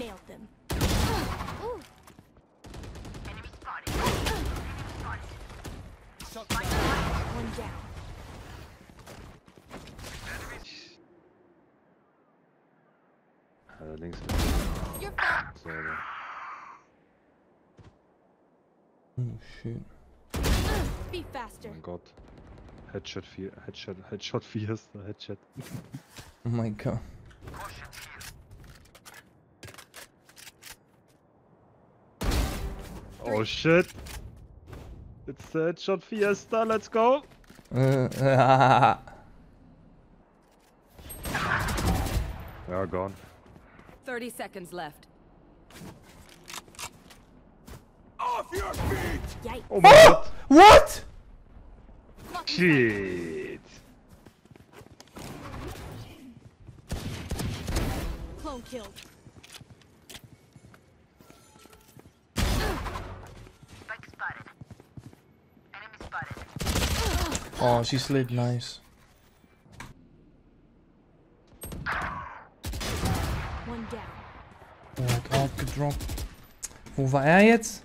Nailed them. Ooh. Enemy spotted. Enemy spotted. One down. Links. You're back. Oh shit. Be faster. Oh mein Gott. Headshot Fiesta, Headshot. Oh mein Gott. Oh shit. It's the Headshot Fiesta, let's go. They are gone. 30 seconds left. Off your feet! Yikes. Oh my God. What? Shit. Clone killed. Spike spotted. Enemy spotted. Oh, she slid nice. Oh, er hat hart gedroppt. Wo war er jetzt?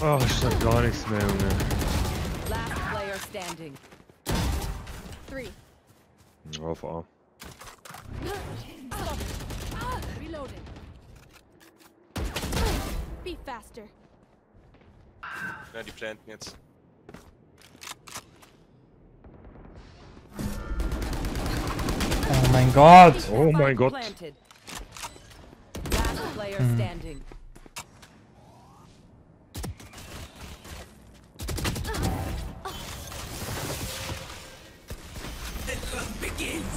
Oh, ich hab gar nichts mehr, Junge. Last player standing. 3. Auf A. Reloading. Be faster. Ja, die planten jetzt. Oh mein Gott! Oh mein Gott! Hm.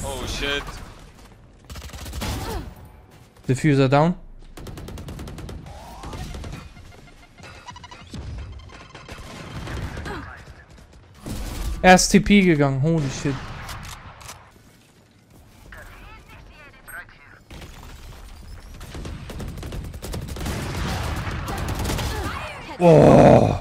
Oh shit! Diffuser down. Er ist TP gegangen, holy shit. Oh.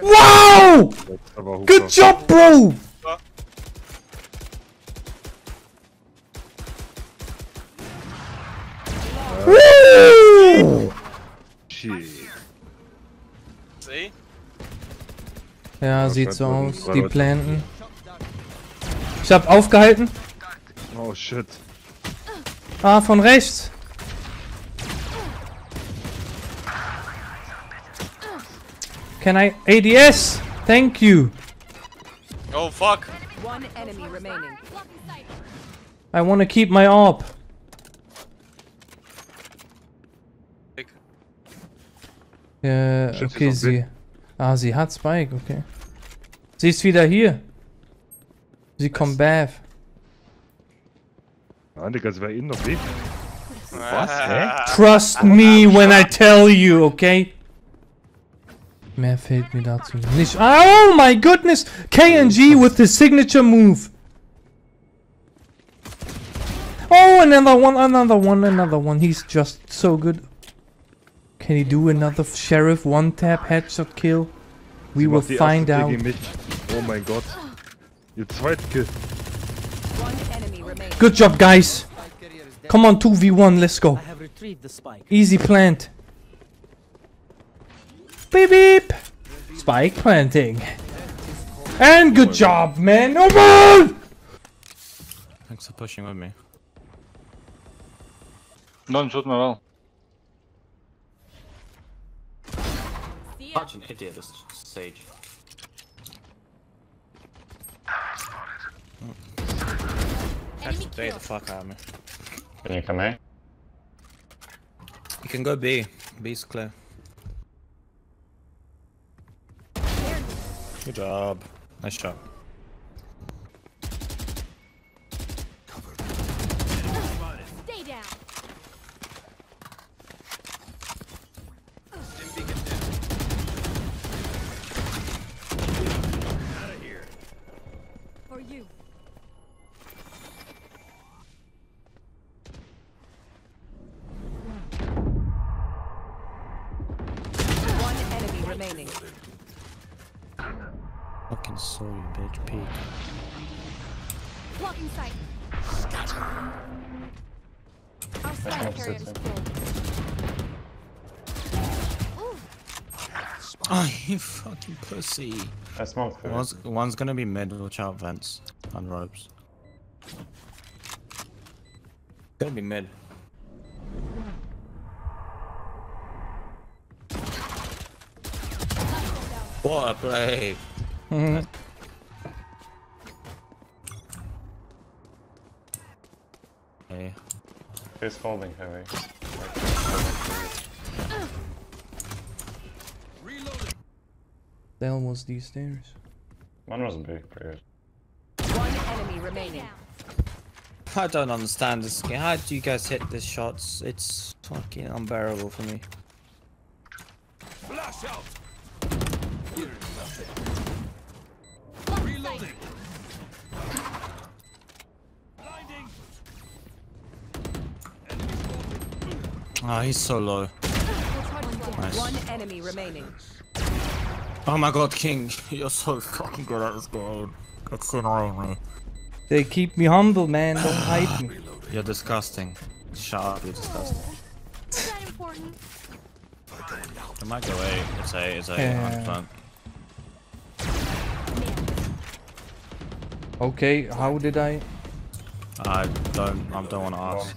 Wow! Good job, bro! Woo! See? Ja, sieht so aus. Die planten. Ich hab aufgehalten. Oh shit. Ah, von rechts. Can I ADS? Thank you. Oh fuck. One enemy remaining. I want to keep my AWP. Ja, okay, sie. Ah, sie hat Spike, okay. Sie ist wieder hier. Sie kommt back. Ah, Digga, sie war eben noch weg. Was? Hä? Trust me when I tell you, okay? Mehr fehlt mir dazu nicht. Oh my goodness! KNG with the signature move. Oh, another one. He's just so good. Can he do another sheriff one-tap headshot kill? We will find out. Oh my God. Your third kill. Good job, guys. Come on, 2v1, let's go. Easy plant. Beep beep. Spike planting. And good job, man. No more. Thanks for pushing with me. Don't shoot me well. Such an idiot, this sage. That's the fuck out of me. Can you come A? You can go B. B's clear. Good job. Nice job. Stay down. Fucking saw you, bitch. Peek. Blocking sight. Our sniper carrier is cool. Oh, you fucking pussy. I smoked. One's gonna be mid. Watch out, vents and ropes. Gonna be mid. What a play! Hey. He's holding heavy. They almost these stairs. One was big, pretty good. One enemy remaining. I don't understand this game. How do you guys hit these shots? It's fucking unbearable for me. Flash out! Reloading. Blinding. Ah, he's so low. Nice. One enemy remaining. Oh my god, King, you're so fucking good at this game. It's so annoying me. They keep me humble, man. Don't hide me. You're disgusting. Shut up, you're disgusting. Is that important? I might go A. It's A. It's A. Yeah. Okay, how did I? I don't want to ask.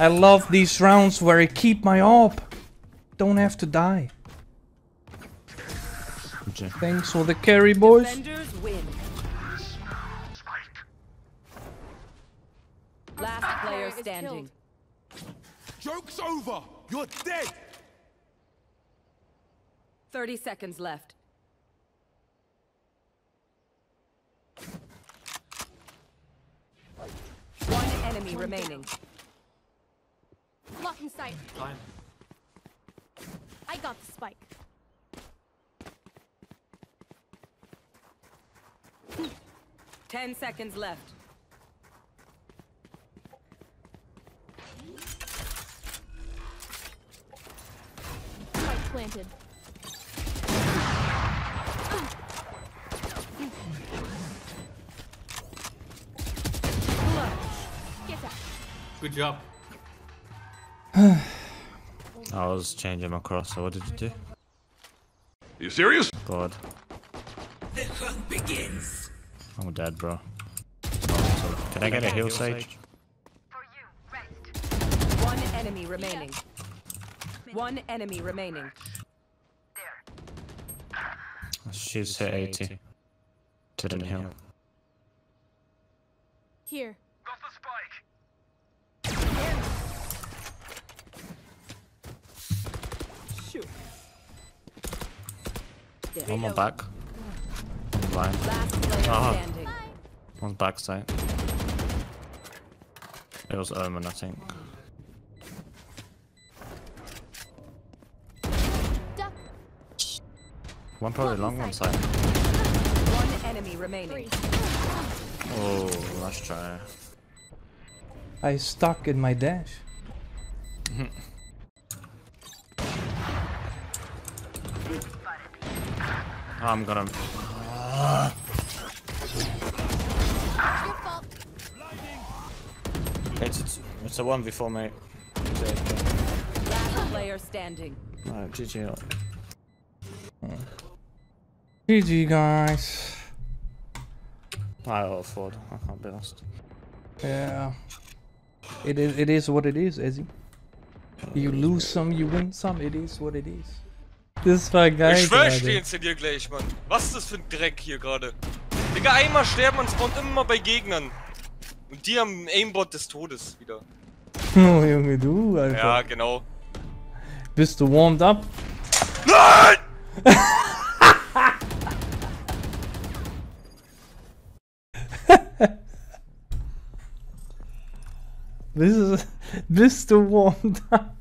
I love these rounds where I keep my AWP. Don't have to die. Okay. Thanks for the carry, boys. Last player standing. Joke's over! You're dead! 30 seconds left. One enemy remaining. Blocking sight. Time. I got the spike. Hm. 10 seconds left. Planted. Good job. I was changing my cross, so what did you do? Are you serious? God. The hunt begins. I'm dead, bro. Oh, can I get a heal sage? For you, rest. One enemy remaining. One enemy remaining. She's hit 80. Didn't heal. Here. Got the spike. Shoot. One more back. One's blind. Oh. One's backside. It was Omen, I think. One probably long, one side. One enemy remaining. Oh, last try. I stuck in my dash. I'm gonna. It's a 1v4, mate. Last player standing. Alright, GG. GG guys. I will afford. I can't be lost. Yeah. It is what it is, Ezzy. You lose some, you win some. It is what it is. Das war geil. Ich schwör, ich steh jetzt hier gleich, Mann. Was ist das für ein Dreck hier gerade? Digga, einmal sterben und spawnt immer bei Gegnern. Und die haben Aimbot des Todes wieder. Oh Junge, du, Alter. Ja, genau. Bist du warmed up? Nein! This is warmed up.